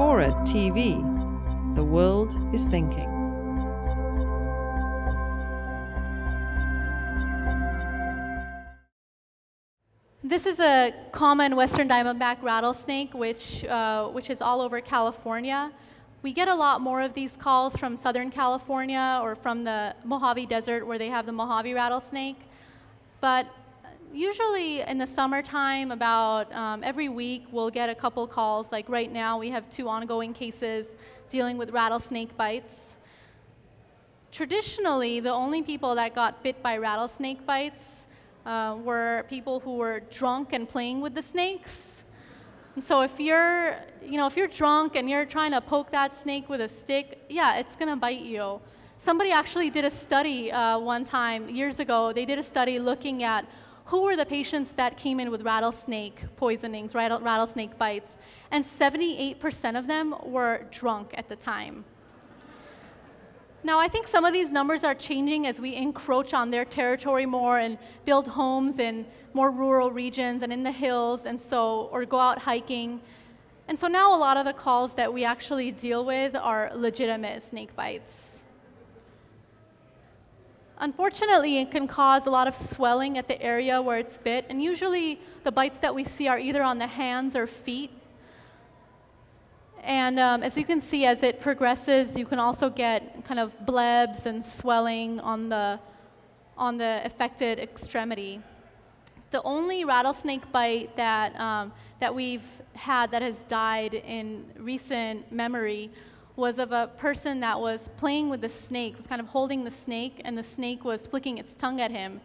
Fora TV. The world is thinking. This is a common western diamondback rattlesnake, which is all over California. We get a lot more of these calls from Southern California or from the Mojave Desert, where they have the Mojave rattlesnake. But usually in the summertime, about every week, we'll get a couple calls. Like right now, we have 2 ongoing cases dealing with rattlesnake bites. Traditionally, the only people that got bit by rattlesnake bites were people who were drunk and playing with the snakes. And so if you're drunk and you're trying to poke that snake with a stick, yeah, it's gonna bite you. Somebody actually did a study one time, years ago. They did a study looking at who were the patients that came in with rattlesnake poisonings, rattlesnake bites, and 78% of them were drunk at the time. Now, I think some of these numbers are changing as we encroach on their territory more and build homes in more rural regions and in the hills, and so, or go out hiking. And so now a lot of the calls that we actually deal with are legitimate snake bites. Unfortunately, it can cause a lot of swelling at the area where it's bit, and usually the bites that we see are either on the hands or feet. And as you can see, as it progresses, you can also get kind of blebs and swelling on the affected extremity. The only rattlesnake bite that, that we've had that has died in recent memory was of a person that was playing with the snake, was kind of holding the snake, and the snake was flicking its tongue at him.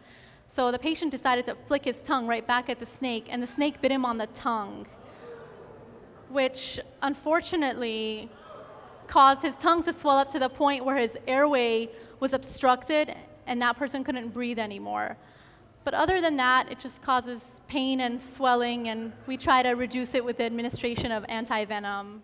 So the patient decided to flick his tongue right back at the snake, and the snake bit him on the tongue, which unfortunately caused his tongue to swell up to the point where his airway was obstructed, and that person couldn't breathe anymore. But other than that, it just causes pain and swelling, and we try to reduce it with the administration of anti-venom.